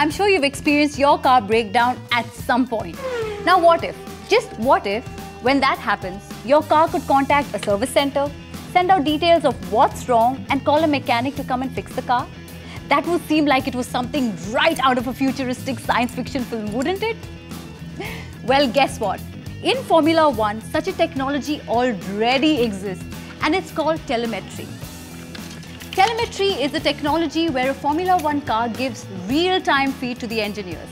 I'm sure you've experienced your car breakdown at some point. Now what if, just what if, when that happens, your car could contact a service center, send out details of what's wrong and call a mechanic to come and fix the car? That would seem like it was something right out of a futuristic science fiction film, wouldn't it? Well, guess what? In Formula One, such a technology already exists and it's called telemetry. Telemetry is a technology where a Formula One car gives real-time feed to the engineers.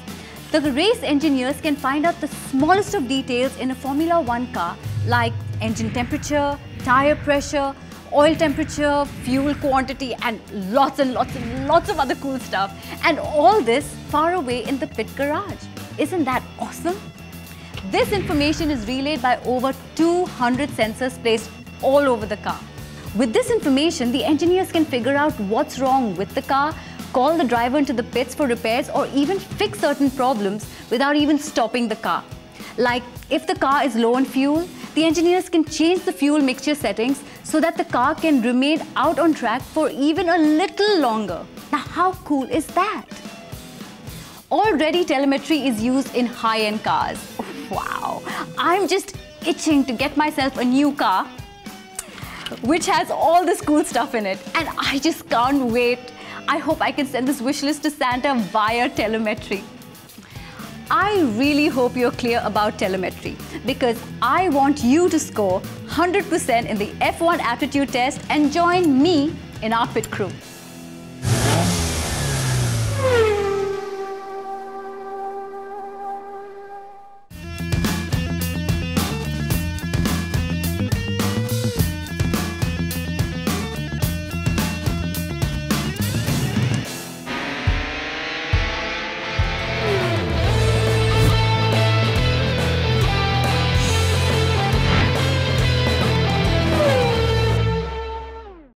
The race engineers can find out the smallest of details in a Formula One car like engine temperature, tire pressure, oil temperature, fuel quantity and lots of other cool stuff. And all this far away in the pit garage. Isn't that awesome? This information is relayed by over 200 sensors placed all over the car. With this information, the engineers can figure out what's wrong with the car, call the driver into the pits for repairs or even fix certain problems without even stopping the car. Like if the car is low on fuel, the engineers can change the fuel mixture settings so that the car can remain out on track for even a little longer. Now, how cool is that? Already, telemetry is used in high-end cars. Wow, I'm just itching to get myself a new car which has all this cool stuff in it, and I just can't wait. I hope I can send this wish list to Santa via telemetry. I really hope you're clear about telemetry because I want you to score 100% in the F1 aptitude test and join me in our pit crew.